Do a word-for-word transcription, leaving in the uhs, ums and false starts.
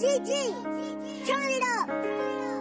J J, turn it up.